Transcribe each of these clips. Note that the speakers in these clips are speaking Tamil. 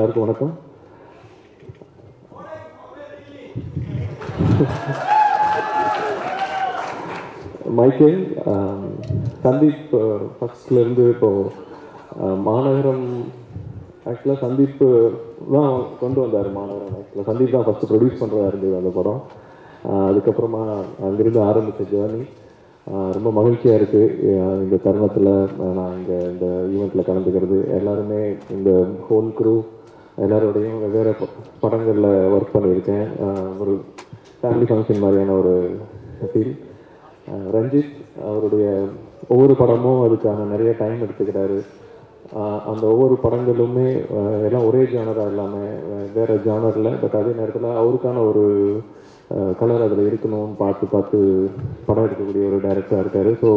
எல்லாருக்கும் வணக்கம். மைக்கேல் சந்தீப் ஃபர்ஸ்ட்லேருந்து இப்போது மாநகரம் ஆக்சுவலாக சந்தீப் தான் கொண்டு வந்தார். மாநகரம் ஆக்சுவலாக சந்தீப் தான் ஃபஸ்ட்டு ப்ரொடியூஸ் பண்ணுறதா இருந்தது அந்த படம். அதுக்கப்புறமா அங்கிருந்து ஆரம்பித்த ஜேர்னி ரொம்ப மகிழ்ச்சியாக இருக்குது. இந்த தருணத்தில் நான் இங்கே இந்த ஈவெண்ட்டில் கலந்துக்கிறது எல்லாருமே இந்த ஹோல் குரூ எல்லாரோடையும் வெவ்வேறு படங்களில் ஒர்க் பண்ணியிருக்கேன். ஒரு ஃபேமிலி ஃபங்க்ஷன் மாதிரியான ஒரு ஃபீல். ரஞ்சித் அவருடைய ஒவ்வொரு படமும் அதுக்கான நிறைய டைம் எடுத்துக்கிறாரு. அந்த ஒவ்வொரு படங்களுமே எல்லாம் ஒரே ஜானராக இல்லாமல் வேறு ஜானரில், பட் அதே நேரத்தில் அவருக்கான ஒரு கலர் அதில் இருக்கணும்னு பார்த்து பார்த்து படம் எடுக்கக்கூடிய ஒரு டைரக்டராக இருக்கார். ஸோ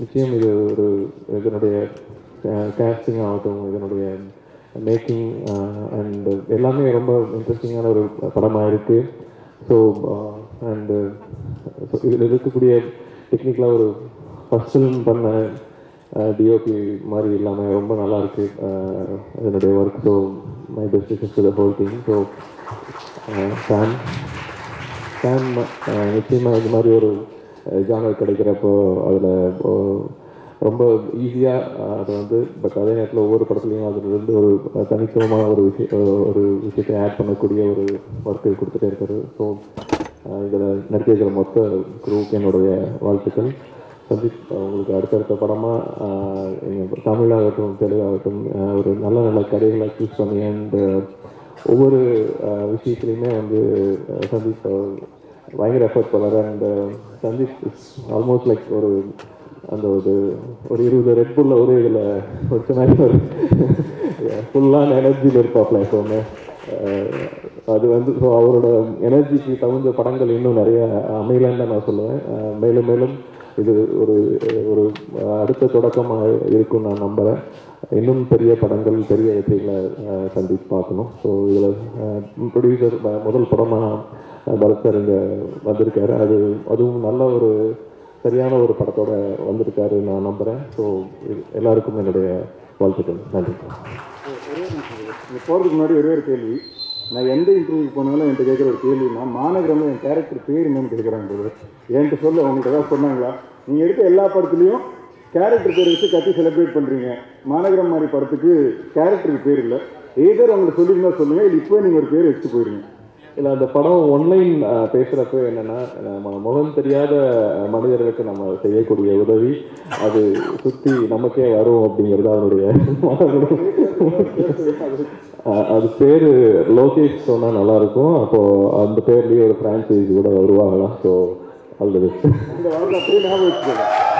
நிச்சயம் இது ஒரு இதனுடைய கேஸ்டிங் ஆகட்டும், இதனுடைய மேக்கிங் அண்டு எல்லாமே ரொம்ப இன்ட்ரெஸ்டிங்கான ஒரு படமாக இருக்குது. ஸோ அண்டு இதில் இருக்கக்கூடிய டெக்னிக்கலாக ஒரு ஃபர்ஸ்ட் ஃபிலிம் பண்ண டிஓபி மாதிரி இல்லாமல் ரொம்ப நல்லாயிருக்கு இதனுடைய work. So my best wishes to the whole team. So Sam Sam நிச்சயமாக இது மாதிரி ஒரு ஜானர் கிடைக்கிறப்போ அதில் ரொம்ப ஈஸியாக அதை வந்து, பட் அதே நேரத்தில் ஒவ்வொரு படத்துலையும் அதுலேருந்து ஒரு தனித்துவமான ஒரு விஷயத்தை ஆட் பண்ணக்கூடிய ஒரு ஒர்க்கு கொடுத்துட்டே இருக்காரு. ஸோ இதில் நடிக்கிற மொத்த குரூப் என்னுடைய வாழ்த்துக்கள். சந்தீப், உங்களுக்கு அடுத்தடுத்த படமாக தமிழாகட்டும் தெலுங்காகட்டும் ஒரு நல்ல நல்ல கதைகளை சூஸ் பண்ணி அண்ட் ஒவ்வொரு விஷயத்துலையுமே வந்து சந்தீப் பயங்கர எஃபர்ட் பண்ணார். அண்ட் சந்தீப் ஆல்மோஸ்ட் லைக் ஒரு அந்த ஒரு 20 ரெட்புல்ல ஒரு இதில் கொஞ்ச நேரம் ஒரு ஃபுல்லான எனர்ஜியில் இருப்பாப்ல எப்போவுமே. அது வந்து ஸோ அவரோட எனர்ஜிக்கு தகுந்த படங்கள் இன்னும் நிறையா அமையலான்னு தான் நான் சொல்லுவேன். மேலும் மேலும் இது ஒரு ஒரு அடுத்த தொடக்கமாக இருக்குன்னு நான் நம்புகிறேன். இன்னும் பெரிய படங்கள் பெரிய வெற்றிகளை சந்தித்து பார்க்கணும். ஸோ இதில் ப்ரொடியூசர் முதல் படமாக பரத் சார் இங்கே வந்திருக்காரு. அதுவும் நல்ல ஒரு சரியான ஒரு படத்தோடு வந்திருக்காரு நான் நம்புகிறேன். ஸோ எல்லாருக்கும் என்னுடைய வாழ்த்துக்கள். நன்றி. போகிறதுக்கு முன்னாடி ஒரே ஒரு கேள்வி. நான் எந்த இன்டர்வியூக்கு போனாலும் என்கிட்ட கேட்குற ஒரு கேள்வினா, மாநகரம்ல என் கேரக்டர் பேர் என்னன்னு கேட்குறாங்க. என்கிட்ட சொல்ல அவங்கள்ட்ட ஏதாவது சொன்னாங்களா? நீங்கள் எடுத்த எல்லா படத்துலையும் கேரக்டர் பேர் வச்சு கட்டி செலிப்ரேட் பண்ணுறீங்க. மாநகரம் மாதிரி படத்துக்கு கேரக்டருக்கு பேர் இல்லை. ஏதோ அவங்களுக்கு சொல்லியிருந்தா சொல்லுங்கள், இல்லை இப்போ நீங்கள் ஒரு பேர் வச்சுட்டு போயிடுங்க. இல்லை, அந்த படம் ஒன்லைன் பேசுகிறப்ப என்னென்னா, முகம் தெரியாத மனிதர்களுக்கு நம்ம செய்யக்கூடிய உதவி அது சுற்றி நமக்கே வரும் அப்படிங்கிறது அதனுடைய. அது பேர் லோகேஷ் சொன்னால் நல்லாயிருக்கும். அப்போது அந்த பேர்லேயே ஒரு ஃப்ரான்சைஸ் கூட வருவாங்களாம். So all the best.